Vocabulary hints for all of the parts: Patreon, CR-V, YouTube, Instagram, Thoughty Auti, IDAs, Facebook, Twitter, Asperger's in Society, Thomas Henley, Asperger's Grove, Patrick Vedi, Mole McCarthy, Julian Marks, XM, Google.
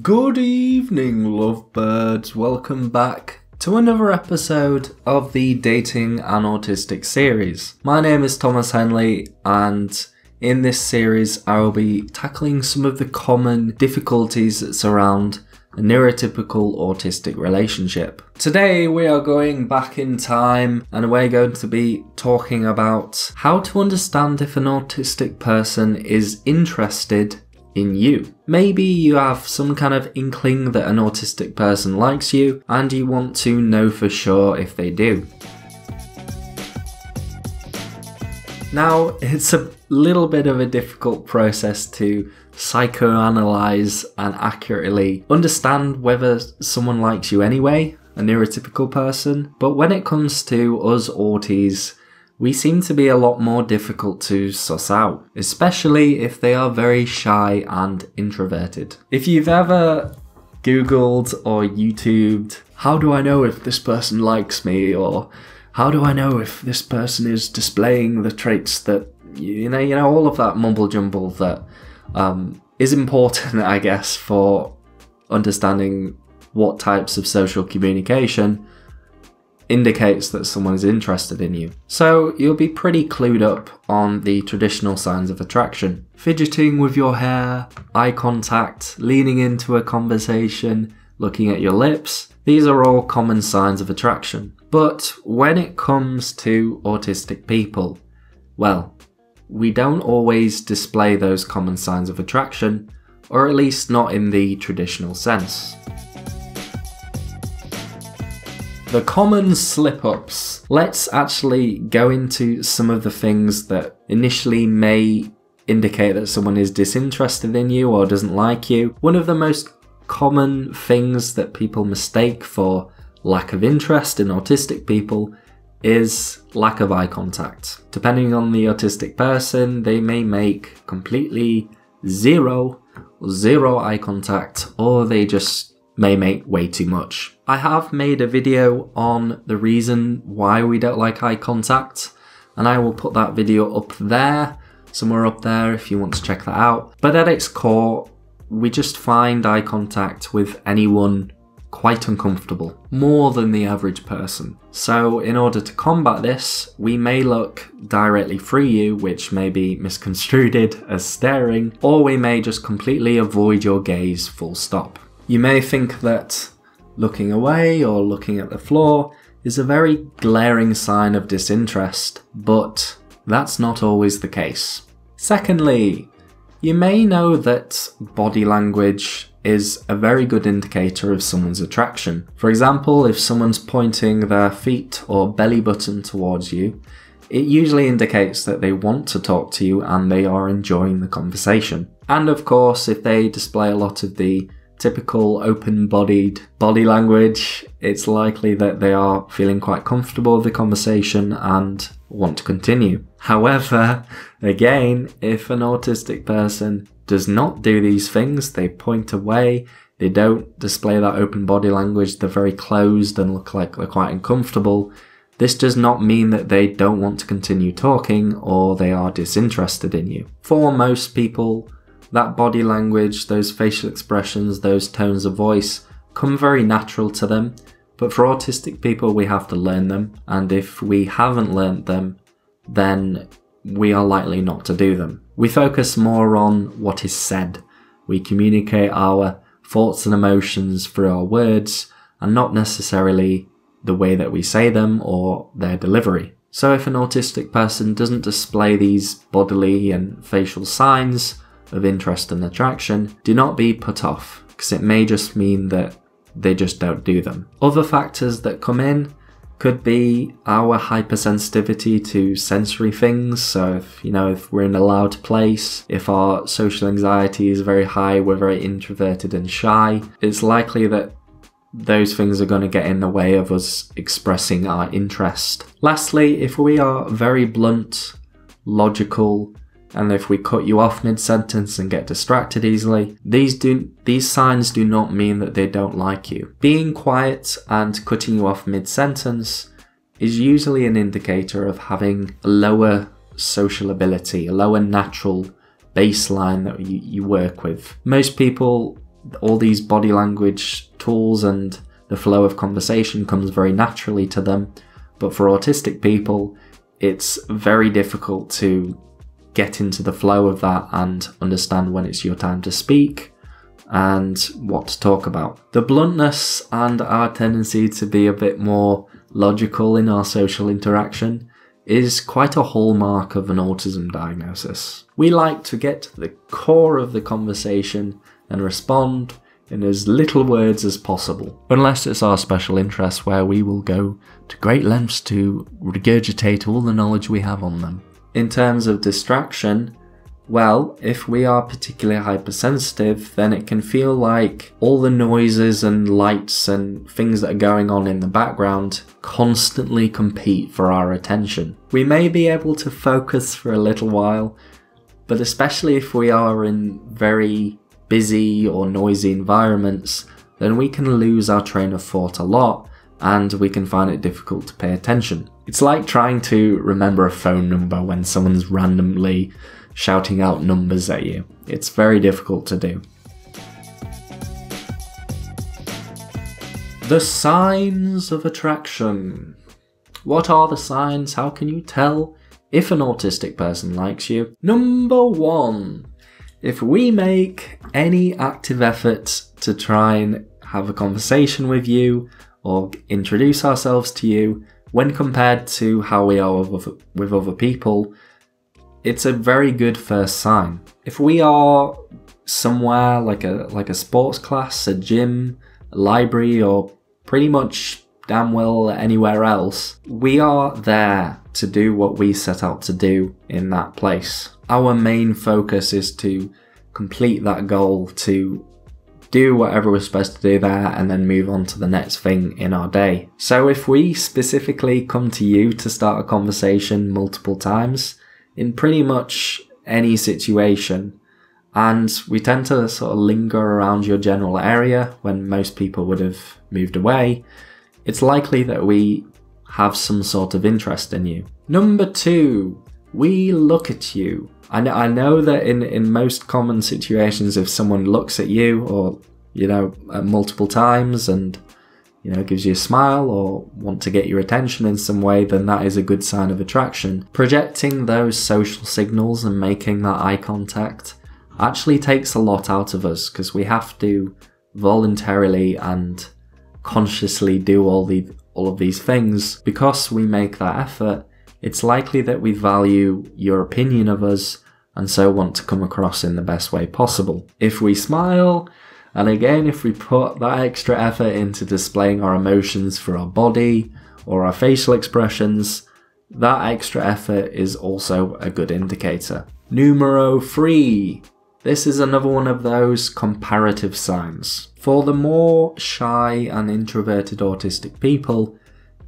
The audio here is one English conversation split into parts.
Good evening, lovebirds. Welcome back to another episode of the Dating and Autistic series. My name is Thomas Henley, and in this series I will be tackling some of the common difficulties that surround a neurotypical autistic relationship. Today we are going back in time and we're going to be talking about how to understand if an autistic person is interested in you. Maybe you have some kind of inkling that an autistic person likes you and you want to know for sure if they do. Now, it's a little bit of a difficult process to psychoanalyze and accurately understand whether someone likes you anyway, a neurotypical person, but when it comes to us Auties, we seem to be a lot more difficult to suss out, especially if they are very shy and introverted. If you've ever Googled or YouTubed, how do I know if this person likes me, or how do I know if this person is displaying the traits that, you know, all of that mumble jumble that is important, I guess, for understanding what types of social communication indicates that someone is interested in you. So you'll be pretty clued up on the traditional signs of attraction. Fidgeting with your hair, eye contact, leaning into a conversation, looking at your lips. These are all common signs of attraction. But when it comes to autistic people, well, we don't always display those common signs of attraction, or at least not in the traditional sense. The common slip-ups. Let's actually go into some of the things that initially may indicate that someone is disinterested in you or doesn't like you. One of the most common things that people mistake for lack of interest in autistic people is lack of eye contact. Depending on the autistic person, they may make completely zero eye contact, or they just may make way too much. I have made a video on the reason why we don't like eye contact, and I will put that video up there, somewhere up there if you want to check that out. But at its core, we just find eye contact with anyone quite uncomfortable, more than the average person. So in order to combat this, we may look directly through you, which may be misconstrued as staring, or we may just completely avoid your gaze full stop. You may think that looking away or looking at the floor is a very glaring sign of disinterest, but that's not always the case. Secondly, you may know that body language is a very good indicator of someone's attraction. For example, if someone's pointing their feet or belly button towards you, it usually indicates that they want to talk to you and they are enjoying the conversation. And of course, if they display a lot of the typical open-bodied body language, it's likely that they are feeling quite comfortable with the conversation and want to continue. However, again, if an autistic person does not do these things, they point away, they don't display that open body language, they're very closed and look like they're quite uncomfortable, this does not mean that they don't want to continue talking or they are disinterested in you. For most people, that body language, those facial expressions, those tones of voice come very natural to them, but for autistic people we have to learn them, and if we haven't learned them, then we are likely not to do them. We focus more on what is said. We communicate our thoughts and emotions through our words, and not necessarily the way that we say them or their delivery. So if an autistic person doesn't display these bodily and facial signs of interest and attraction, do not be put off, because it may just mean that they just don't do them. Other factors that come in could be our hypersensitivity to sensory things. So if we're in a loud place, if our social anxiety is very high, we're very introverted and shy, it's likely that those things are going to get in the way of us expressing our interest. Lastly, if we are very blunt, logical, and if we cut you off mid-sentence and get distracted easily, these signs do not mean that they don't like you. Being quiet and cutting you off mid-sentence is usually an indicator of having a lower social ability, a lower natural baseline that you work with. Most people all these body language tools and the flow of conversation comes very naturally to them. But for autistic people, it's very difficult to get into the flow of that and understand when it's your time to speak and what to talk about. The bluntness and our tendency to be a bit more logical in our social interaction is quite a hallmark of an autism diagnosis. We like to get to the core of the conversation and respond in as little words as possible, unless it's our special interest where we will go to great lengths to regurgitate all the knowledge we have on them. In terms of distraction, well, if we are particularly hypersensitive, then it can feel like all the noises and lights and things that are going on in the background constantly compete for our attention. We may be able to focus for a little while, but especially if we are in very busy or noisy environments, then we can lose our train of thought a lot, and we can find it difficult to pay attention. It's like trying to remember a phone number when someone's randomly shouting out numbers at you. It's very difficult to do. The signs of attraction. What are the signs? How can you tell if an autistic person likes you? Number 1, if we make any active effort to try and have a conversation with you or introduce ourselves to you, when compared to how we are with other people, it's a very good first sign. If we are somewhere like a sports class, a gym, a library, or pretty much damn well anywhere else, we are there to do what we set out to do in that place. Our main focus is to complete that goal, to do whatever we're supposed to do there and then move on to the next thing in our day. So if we specifically come to you to start a conversation multiple times, in pretty much any situation, and we tend to sort of linger around your general area when most people would have moved away, it's likely that we have some sort of interest in you. Number 2, we look at you. I know that in most common situations, if someone looks at you, or you know, multiple times, and you know, gives you a smile or want to get your attention in some way, then that is a good sign of attraction. Projecting those social signals and making that eye contact actually takes a lot out of us, because we have to voluntarily and consciously do all of these things. Because we make that effort, it's likely that we value your opinion of us and so want to come across in the best way possible. If we smile, and again, if we put that extra effort into displaying our emotions for our body or our facial expressions, that extra effort is also a good indicator. Numero 3. This is another one of those comparative signs. For the more shy and introverted autistic people,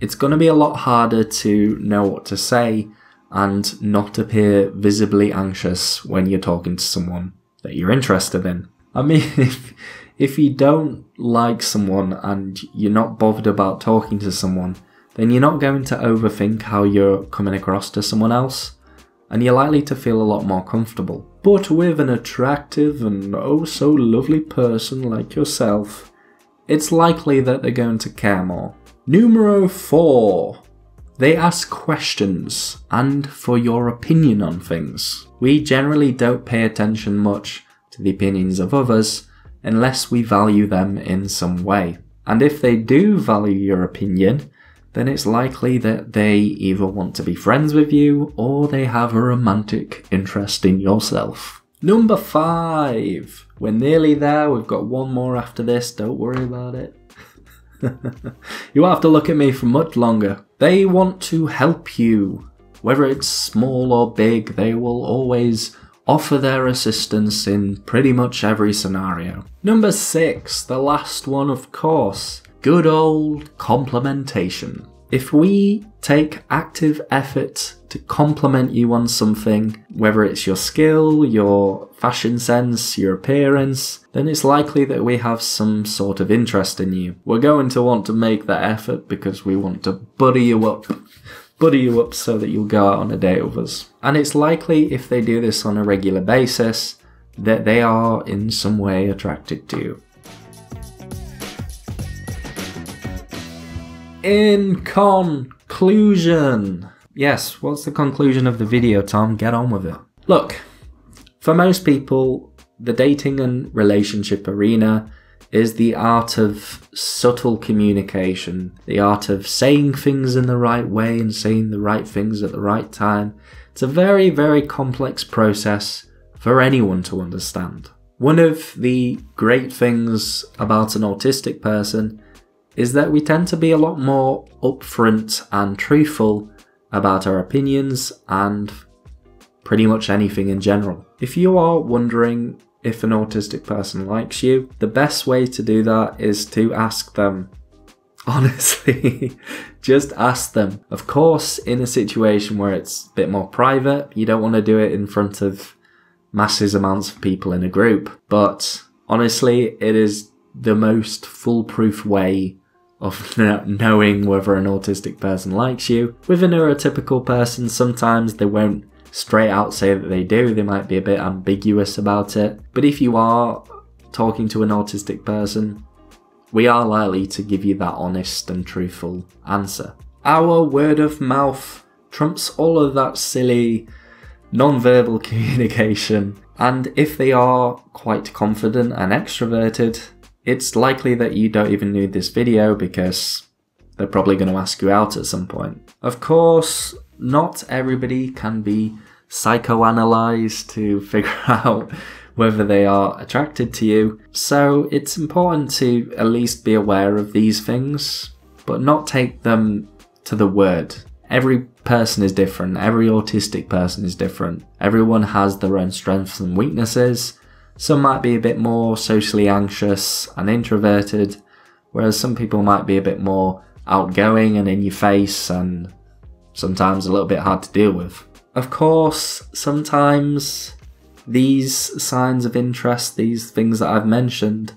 it's going to be a lot harder to know what to say and not appear visibly anxious when you're talking to someone that you're interested in. I mean, if you don't like someone and you're not bothered about talking to someone, then you're not going to overthink how you're coming across to someone else, and you're likely to feel a lot more comfortable. But with an attractive and oh so lovely person like yourself, it's likely that they're going to care more. Numero 4. They ask questions and for your opinion on things. We generally don't pay attention much to the opinions of others unless we value them in some way. And if they do value your opinion, then it's likely that they either want to be friends with you or they have a romantic interest in yourself. Number 5. We're nearly there. We've got one more after this. Don't worry about it. You won't have to look at me for much longer. They want to help you. Whether it's small or big, they will always offer their assistance in pretty much every scenario. Number 6, the last one of course, good old complimentation. If we take active effort to compliment you on something, whether it's your skill, your fashion sense, your appearance, then it's likely that we have some sort of interest in you. We're going to want to make that effort because we want to buddy you up so that you'll go out on a date with us. And it's likely if they do this on a regular basis, that they are in some way attracted to. In conclusion, yes, what's the conclusion of the video, Tom? Get on with it. Look, for most people, the dating and relationship arena is the art of subtle communication, the art of saying things in the right way and saying the right things at the right time. It's a very, very complex process for anyone to understand. One of the great things about an autistic person is that we tend to be a lot more upfront and truthful about our opinions and pretty much anything in general. If you are wondering if an autistic person likes you, the best way to do that is to ask them. Honestly, just ask them. Of course, in a situation where it's a bit more private, you don't want to do it in front of massive amounts of people in a group, but honestly, it is the most foolproof way of knowing whether an autistic person likes you. With a neurotypical person, sometimes they won't straight out say that they do, they might be a bit ambiguous about it. But if you are talking to an autistic person, we are likely to give you that honest and truthful answer. Our word of mouth trumps all of that silly non-verbal communication, and if they are quite confident and extroverted, it's likely that you don't even need this video because they're probably going to ask you out at some point. Of course, not everybody can be psychoanalyzed to figure out whether they are attracted to you, so it's important to at least be aware of these things, but not take them to the word. Every person is different, every autistic person is different, everyone has their own strengths and weaknesses. Some might be a bit more socially anxious and introverted, whereas some people might be a bit more outgoing and in your face and sometimes a little bit hard to deal with. Of course, sometimes these signs of interest, these things that I've mentioned,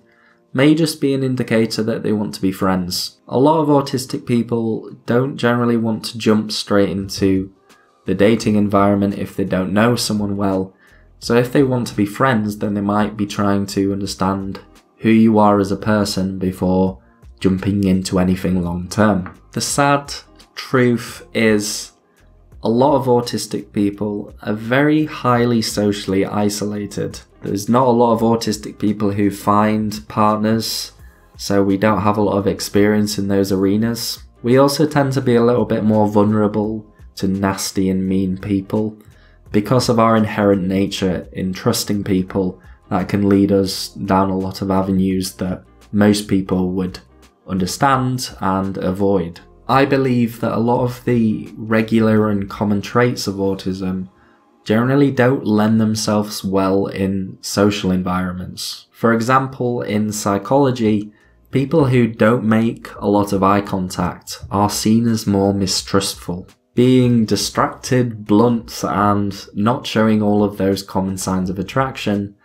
may just be an indicator that they want to be friends. A lot of autistic people don't generally want to jump straight into the dating environment if they don't know someone well. So if they want to be friends, then they might be trying to understand who you are as a person before jumping into anything long term. The sad truth is a lot of autistic people are very highly socially isolated. There's not a lot of autistic people who find partners, so we don't have a lot of experience in those arenas. We also tend to be a little bit more vulnerable to nasty and mean people. Because of our inherent nature in trusting people, that can lead us down a lot of avenues that most people would understand and avoid. I believe that a lot of the regular and common traits of autism generally don't lend themselves well in social environments. For example, in psychology, people who don't make a lot of eye contact are seen as more mistrustful. Being distracted, blunt, and not showing all of those common signs of attraction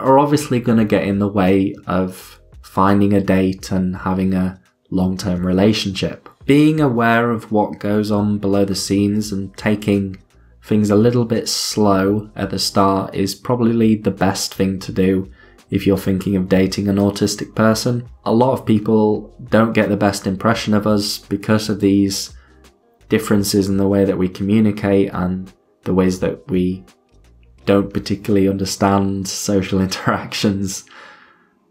are obviously going to get in the way of finding a date and having a long-term relationship. Being aware of what goes on below the scenes and taking things a little bit slow at the start is probably the best thing to do if you're thinking of dating an autistic person. A lot of people don't get the best impression of us because of these differences in the way that we communicate and the ways that we don't particularly understand social interactions.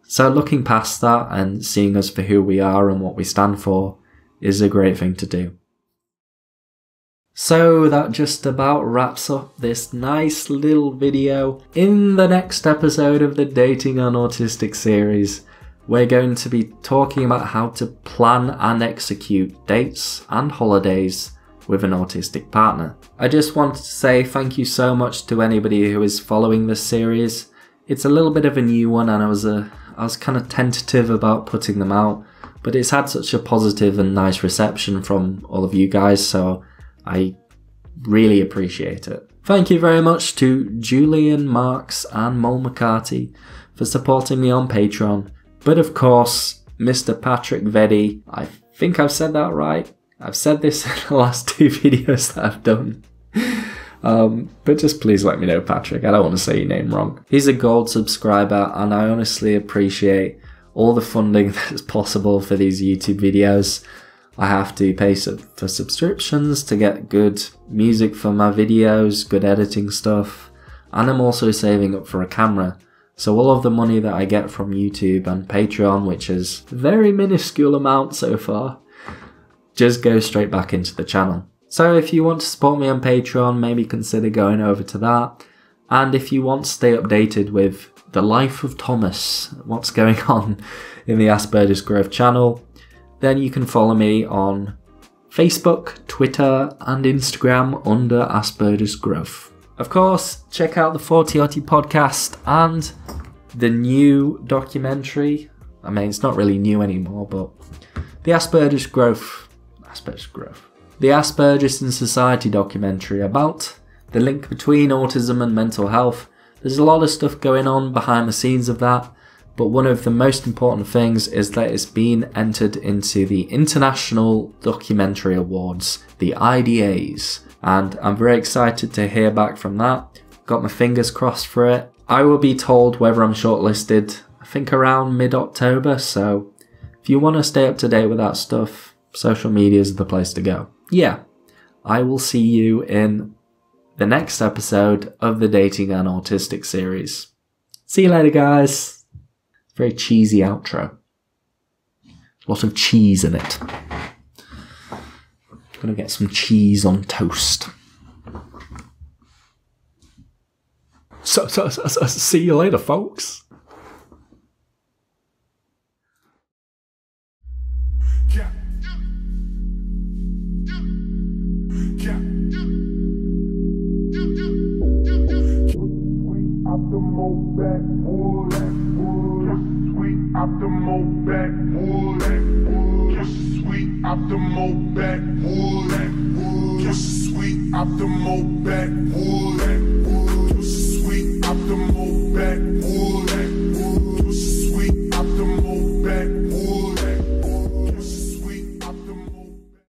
So looking past that and seeing us for who we are and what we stand for is a great thing to do. So that just about wraps up this nice little video. In the next episode of the Dating and Autistic series, we're going to be talking about how to plan and execute dates and holidays with an autistic partner. I just wanted to say thank you so much to anybody who is following this series. It's a little bit of a new one and I was kind of tentative about putting them out, but it's had such a positive and nice reception from all of you guys, so I really appreciate it. Thank you very much to Julian Marks and Mole McCarthy for supporting me on Patreon. But of course, Mr. Patrick Vedi, I think I've said that right. I've said this in the last two videos that I've done. But just please let me know, Patrick. I don't want to say your name wrong. He's a gold subscriber, and I honestly appreciate all the funding that's possible for these YouTube videos. I have to pay for subscriptions to get good music for my videos, good editing stuff, and I'm also saving up for a camera. So all of the money that I get from YouTube and Patreon, which is a very minuscule amount so far, just goes straight back into the channel. So if you want to support me on Patreon, maybe consider going over to that. And if you want to stay updated with the life of Thomas, what's going on in the Asperger's Grove channel, then you can follow me on Facebook, Twitter, and Instagram under Asperger's Grove. Of course, check out the Thoughty Auti podcast and the new documentary. I mean, it's not really new anymore, but the The Asperger's in Society documentary about the link between autism and mental health. There's a lot of stuff going on behind the scenes of that, but one of the most important things is that it's been entered into the International Documentary Awards, the IDAs, and I'm very excited to hear back from that. Got my fingers crossed for it. I will be told whether I'm shortlisted, I think around mid-October, so if you want to stay up to date with that stuff, social media is the place to go. Yeah, I will see you in the next episode of the Dating and Autistic series. See you later, guys. Very cheesy outro. A lot of cheese in it. Gonna get some cheese on toast. So see you later, folks. Optimal back,